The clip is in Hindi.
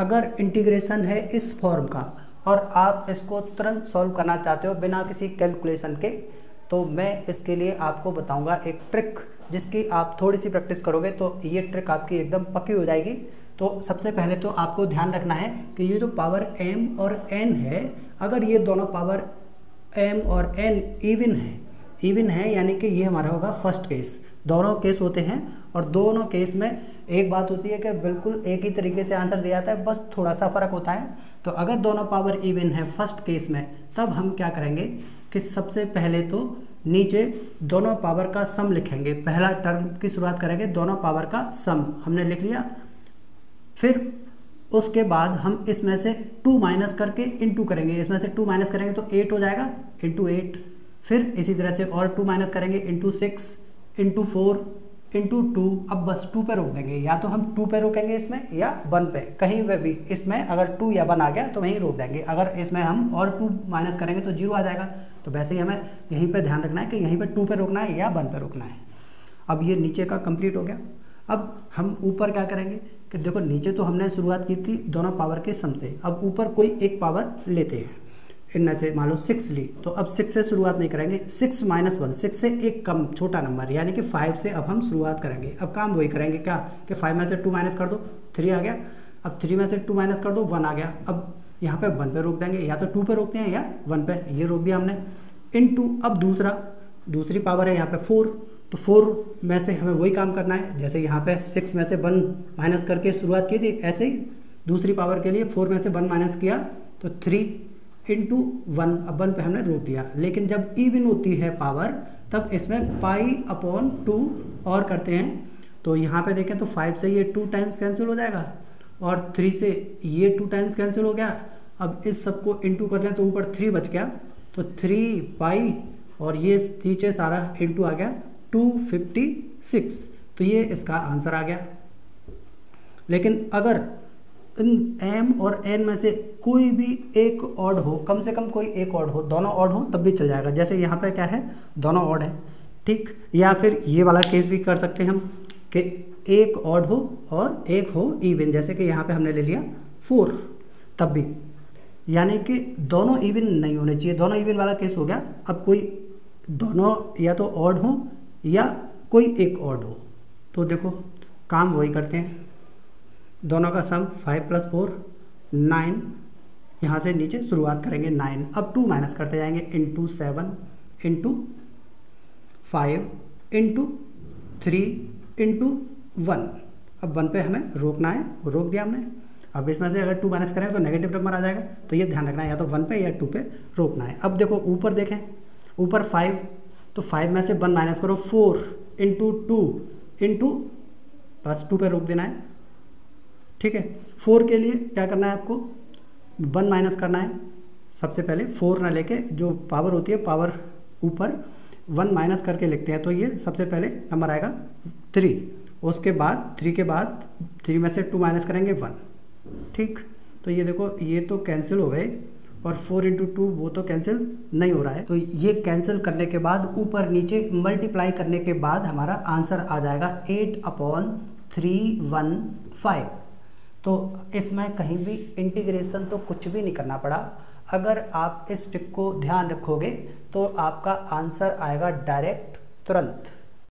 अगर इंटीग्रेशन है इस फॉर्म का और आप इसको तुरंत सॉल्व करना चाहते हो बिना किसी कैलकुलेशन के, तो मैं इसके लिए आपको बताऊंगा एक ट्रिक जिसकी आप थोड़ी सी प्रैक्टिस करोगे तो ये ट्रिक आपकी एकदम पक्की हो जाएगी। तो सबसे पहले तो आपको ध्यान रखना है कि ये जो पावर m और n है, अगर ये दोनों पावर m और n इवन है यानी कि ये हमारा होगा फर्स्ट केस। दोनों केस होते हैं और दोनों केस में एक बात होती है कि बिल्कुल एक ही तरीके से आंसर दिया जाता है, बस थोड़ा सा फ़र्क होता है। तो अगर दोनों पावर इवन है फर्स्ट केस में, तब हम क्या करेंगे कि सबसे पहले तो नीचे दोनों पावर का सम लिखेंगे। पहला टर्म की शुरुआत करेंगे दोनों पावर का सम, हमने लिख लिया। फिर उसके बाद हम इसमें से 2 माइनस करके इंटू करेंगे, इसमें से 2 माइनस करेंगे तो 8 हो जाएगा, इंटू 8। फिर इसी तरह से और 2 माइनस करेंगे, इंटू 6, इंटू 4, इंटू 2। अब बस 2 पे रोक देंगे, या तो हम 2 पे रोकेंगे इसमें या 1 पे, कहीं पे भी। इसमें अगर 2 या 1 आ गया तो वहीं रोक देंगे। अगर इसमें हम और 2 माइनस करेंगे तो 0 आ जाएगा। तो वैसे ही हमें यहीं पर ध्यान रखना है कि यहीं पर 2 पर रोकना है या 1 पर रोकना है। अब ये नीचे का कंप्लीट हो गया। अब हम ऊपर क्या करेंगे कि देखो नीचे तो हमने शुरुआत की थी दोनों पावर के सम से, अब ऊपर कोई एक पावर लेते हैं। इनमें से मान लो 6 ली, तो अब 6 से शुरुआत नहीं करेंगे, 6 माइनस 1, 6 से एक कम छोटा नंबर यानी कि 5 से अब हम शुरुआत करेंगे। अब काम वही करेंगे क्या कि 5 में से 2 माइनस कर दो, 3 आ गया। अब 3 में से 2 माइनस कर दो, 1 आ गया। अब यहाँ पे 1 पे रोक देंगे, या तो 2 पे रोकते हैं या 1 पे, ये रोक दिया हमने। इनटू अब दूसरी पावर है यहाँ पे 4, तो 4 में से हमें वही काम करना है, जैसे यहाँ पे 6 में से 1 माइनस करके शुरुआत की थी, ऐसे ही दूसरी पावर के लिए 4 में से 1 माइनस किया तो 3 इंटू 1। अब 1 पे हमने रोक दिया। लेकिन जब इवन होती है पावर तब इसमें π/2 और करते हैं, तो यहाँ पे देखें तो 5 से ये 2 टाइम्स कैंसिल हो जाएगा और 3 से ये 2 टाइम्स कैंसिल हो गया। अब इस सबको इंटू कर लें तो ऊपर 3 बच गया, तो 3π और ये नीचे सारा इंटू आ गया 256। तो ये इसका आंसर आ गया। लेकिन अगर इन m और n में से कोई भी एक ऑड हो, कम से कम कोई एक ऑड हो, दोनों ऑड हो तब भी चल जाएगा। जैसे यहाँ पे क्या है, दोनों ऑड है, ठीक। या फिर ये वाला केस भी कर सकते हैं हम कि एक ऑड हो और एक हो इवन, जैसे कि यहाँ पे हमने ले लिया 4, तब भी, यानी कि दोनों इवन नहीं होने चाहिए। दोनों इवन वाला केस हो गया। अब कोई दोनों या तो ऑड हो या कोई एक ऑड हो, तो देखो काम वही करते हैं। दोनों का सम 5 + 4 9, यहाँ से नीचे शुरुआत करेंगे 9। अब 2 माइनस करते जाएंगे, इंटू 7, इंटू 5, इंटू 3, इंटू 1। अब 1 पे हमें रोकना है, वो रोक दिया हमने। अब इसमें से अगर 2 माइनस करें तो नेगेटिव नंबर आ जाएगा, तो ये ध्यान रखना है, या तो 1 पे या 2 पे रोकना है। अब देखो ऊपर देखें, ऊपर 5, तो 5 में से 1 माइनस करो, 4 इंटू 2 इंटू, बस 2 पे रोक देना है, ठीक है। 4 के लिए क्या करना है, आपको 1 माइनस करना है सबसे पहले, 4 ना लेके जो पावर होती है पावर ऊपर 1 माइनस करके लिखते हैं, तो ये सबसे पहले नंबर आएगा 3। उसके बाद 3 में से 2 माइनस करेंगे 1, ठीक। तो ये देखो ये तो कैंसिल हो गए और 4 इंटू 2 वो तो कैंसिल नहीं हो रहा है, तो ये कैंसिल करने के बाद ऊपर नीचे मल्टीप्लाई करने के बाद हमारा आंसर आ जाएगा 8/315। तो इसमें कहीं भी इंटीग्रेशन तो कुछ भी नहीं करना पड़ा। अगर आप इस ट्रिक को ध्यान रखोगे तो आपका आंसर आएगा डायरेक्ट तुरंत।